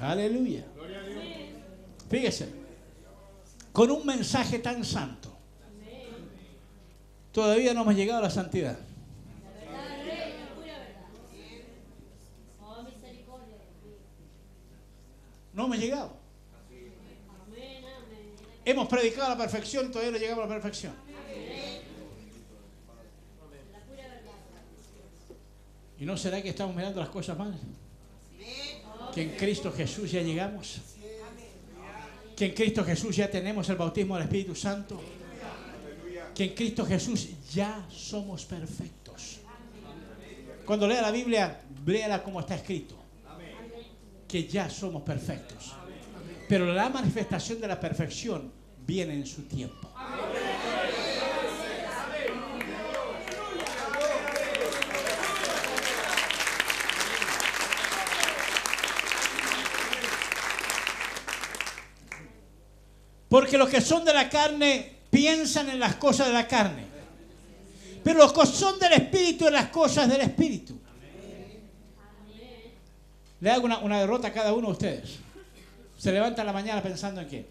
Aleluya. Fíjese, con un mensaje tan santo, todavía no hemos llegado a la santidad. No hemos llegado. Hemos predicado a la perfección y todavía no llegamos a la perfección. ¿Y no será que estamos mirando las cosas mal? Que en Cristo Jesús ya llegamos. Que en Cristo Jesús ya tenemos el bautismo del Espíritu Santo. Que en Cristo Jesús ya somos perfectos. Cuando lea la Biblia, léala como está escrito. Que ya somos perfectos. Pero la manifestación de la perfección viene en su tiempo. Porque los que son de la carne piensan en las cosas de la carne. Pero los que son del Espíritu en las cosas del Espíritu. Le hago una derrota a cada uno de ustedes. Se levanta en la mañana pensando en qué.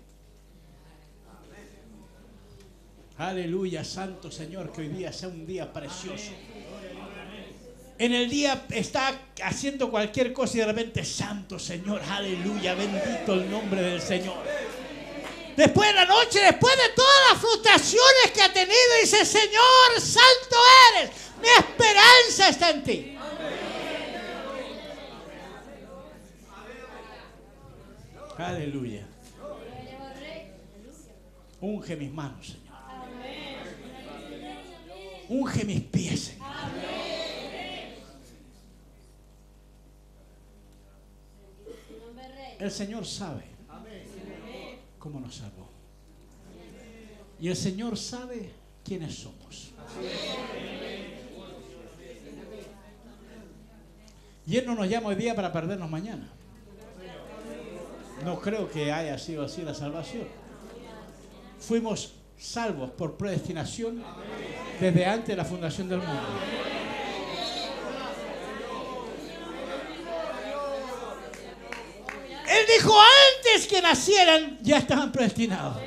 Aleluya, Santo Señor, que hoy día sea un día precioso. En el día está haciendo cualquier cosa y de repente, Santo Señor, aleluya, bendito el nombre del Señor. Después de la noche, después de todas las frustraciones que ha tenido, dice, Señor, santo eres, mi esperanza está en ti. Amén. Aleluya. Unge mis manos, Señor. Amén. Unge mis pies, Señor. Amén. El Señor sabe cómo nos salvó. Y el Señor sabe quiénes somos. Y Él no nos llama hoy día para perdernos mañana. No creo que haya sido así la salvación. Fuimos salvos por predestinación desde antes de la fundación del mundo. Él dijo antes que nacieran, ya estaban predestinados.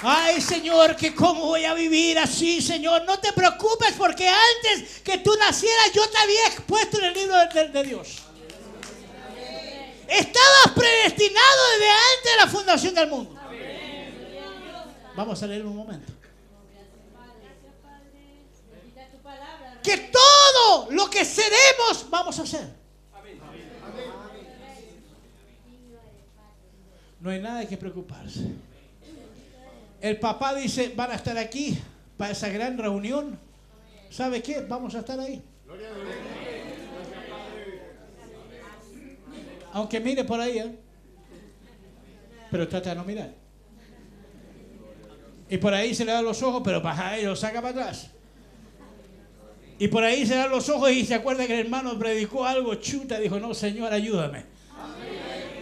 Ay, Señor, que cómo voy a vivir así, Señor. No te preocupes porque antes que tú nacieras yo te había expuesto en el libro de Dios. Estabas predestinado desde antes de la fundación del mundo. Vamos a leer un momento. Que todo lo que seremos vamos a hacer. No hay nada que preocuparse. El papá dice, van a estar aquí para esa gran reunión. ¿Sabe qué? Vamos a estar ahí. Aunque mire por ahí, ¿eh? Pero trata de no mirar. Y por ahí se le dan los ojos, pero para ahí lo saca para atrás. Y por ahí se dan los ojos y se acuerda que el hermano predicó algo, chuta, dijo, no, Señor, ayúdame. Amén.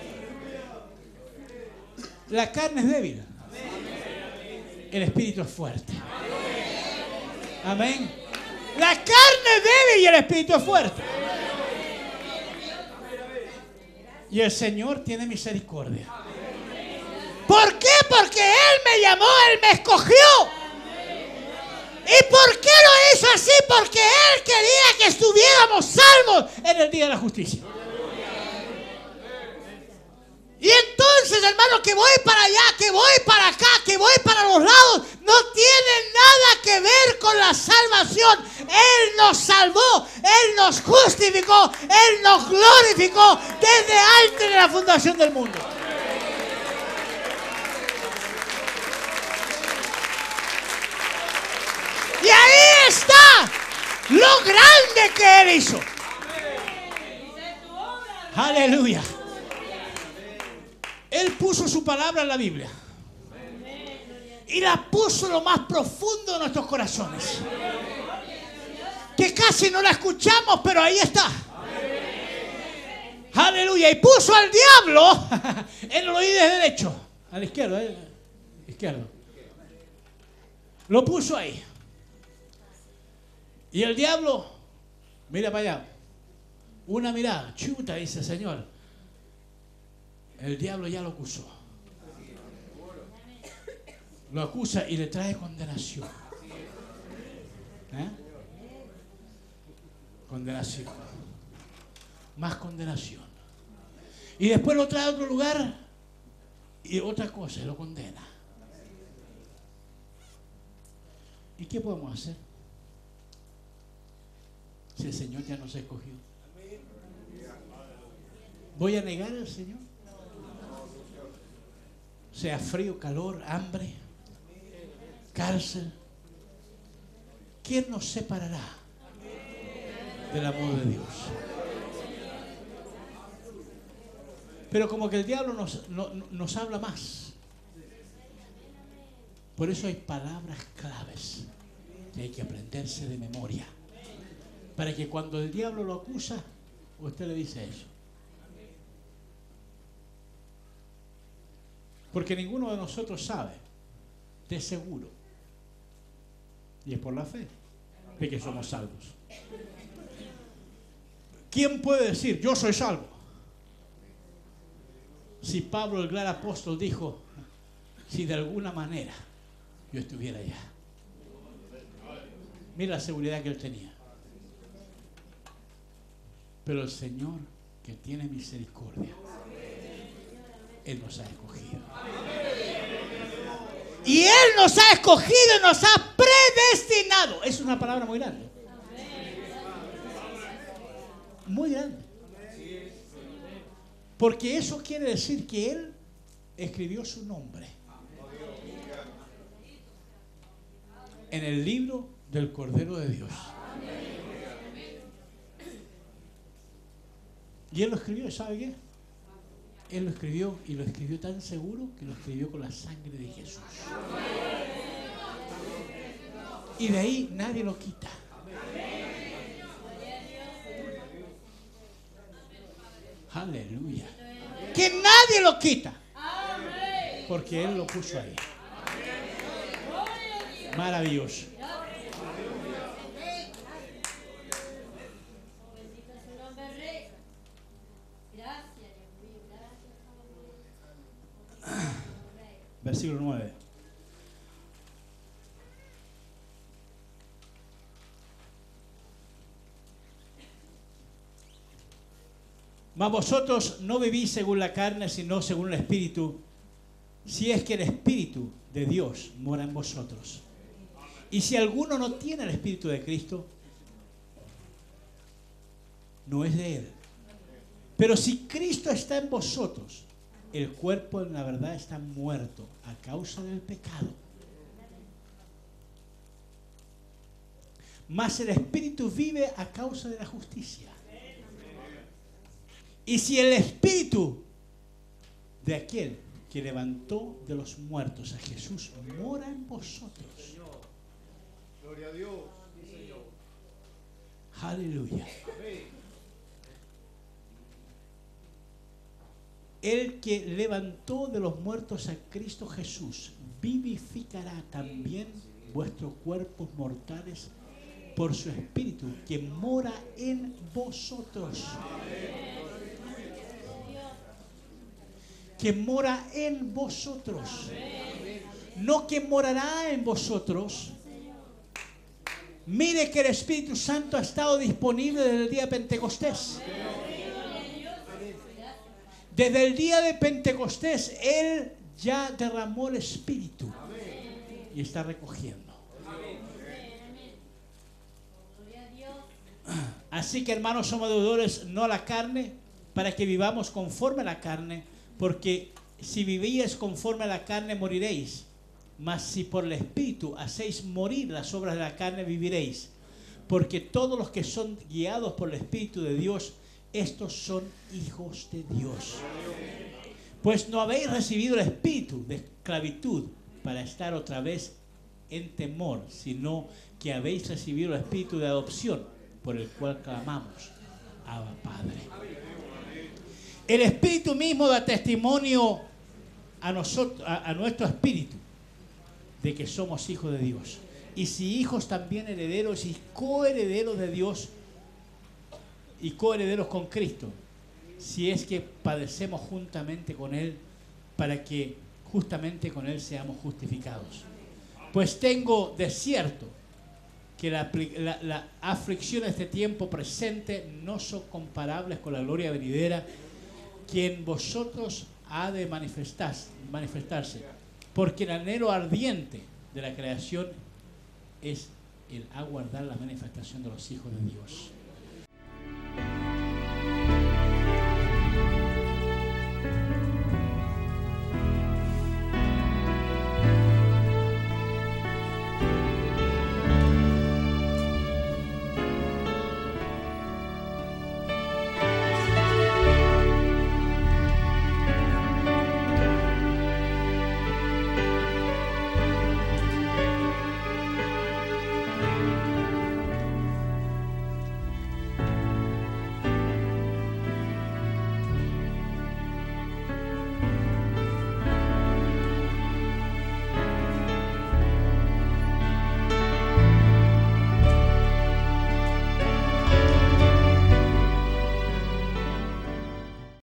La carne es débil. Amén. El espíritu es fuerte. Amén. Amén. La carne es débil y el espíritu es fuerte. Amén. Y el Señor tiene misericordia. Amén. ¿Por qué? Porque Él me llamó, Él me escogió. ¿Y por qué lo hizo así? Porque Él quería que estuviéramos salvos en el día de la justicia. Y entonces, hermano, que voy para allá, que voy para acá, que voy para los lados, no tiene nada que ver con la salvación. Él nos salvó, Él nos justificó, Él nos glorificó desde antes de la fundación del mundo. Y ahí está lo grande que Él hizo. Aleluya. Él puso su palabra en la Biblia. Y la puso lo más profundo de nuestros corazones. Que casi no la escuchamos, pero ahí está. Aleluya. Y puso al diablo en los oídos derechos. A la izquierda, izquierdo. Lo puso ahí. Y el diablo, mira para allá, una mirada, chuta, dice Señor, el diablo ya lo acusó. Lo acusa y le trae condenación. Condenación. Más condenación. Y después lo trae a otro lugar y otra cosa, lo condena. ¿Y qué podemos hacer? Si el Señor ya nos escogió. ¿Voy a negar al Señor? Sea frío, calor, hambre, cárcel. ¿Quién nos separará del amor de Dios? Pero como que el diablo nos habla más. Por eso hay palabras claves que hay que aprenderse de memoria. Para que cuando el diablo lo acusa, usted le dice eso. Porque ninguno de nosotros sabe, de seguro, y es por la fe, de que somos salvos. ¿Quién puede decir, yo soy salvo? Si Pablo, el gran apóstol, dijo, si de alguna manera yo estuviera allá. Mira la seguridad que él tenía. Pero el Señor, que tiene misericordia, Él nos ha escogido. Y Él nos ha escogido y nos ha predestinado. Es una palabra muy grande. Muy grande. Porque eso quiere decir que Él escribió su nombre en el libro del Cordero de Dios. Y Él lo escribió, ¿sabe qué? Él lo escribió, y lo escribió tan seguro que lo escribió con la sangre de Jesús. Y de ahí nadie lo quita. Aleluya. Que nadie lo quita. Porque Él lo puso ahí. Maravilloso. Versículo 9. Mas vosotros no vivís según la carne, sino según el Espíritu, si es que el Espíritu de Dios mora en vosotros. Y si alguno no tiene el Espíritu de Cristo, no es de Él. Pero si Cristo está en vosotros, el cuerpo en la verdad está muerto a causa del pecado, mas el Espíritu vive a causa de la justicia. Y si el Espíritu de aquel que levantó de los muertos a Jesús mora en vosotros. Gloria a Dios. Aleluya. El que levantó de los muertos a Cristo Jesús vivificará también vuestros cuerpos mortales por su Espíritu que mora en vosotros. Que mora en vosotros. No que morará en vosotros. Mire que el Espíritu Santo ha estado disponible desde el día de Pentecostés. Desde el día de Pentecostés, Él ya derramó el Espíritu. Amén. Y está recogiendo. Amén. Así que, hermanos, somos deudores, no a la carne, para que vivamos conforme a la carne, porque si vivíais conforme a la carne, moriréis. Mas si por el Espíritu hacéis morir las obras de la carne, viviréis. Porque todos los que son guiados por el Espíritu de Dios, estos son hijos de Dios. Pues no habéis recibido el espíritu de esclavitud para estar otra vez en temor, sino que habéis recibido el espíritu de adopción, por el cual clamamos, Abba Padre. El espíritu mismo da testimonio a nosotros, a nuestro espíritu, de que somos hijos de Dios. Y si hijos, también herederos y coherederos de Dios, y coherederos con Cristo, si es que padecemos juntamente con Él, para que justamente con Él seamos justificados. Pues tengo de cierto que la aflicción de este tiempo presente no son comparables con la gloria venidera, quien vosotros ha de manifestarse, porque el anhelo ardiente de la creación es el aguardar la manifestación de los hijos de Dios.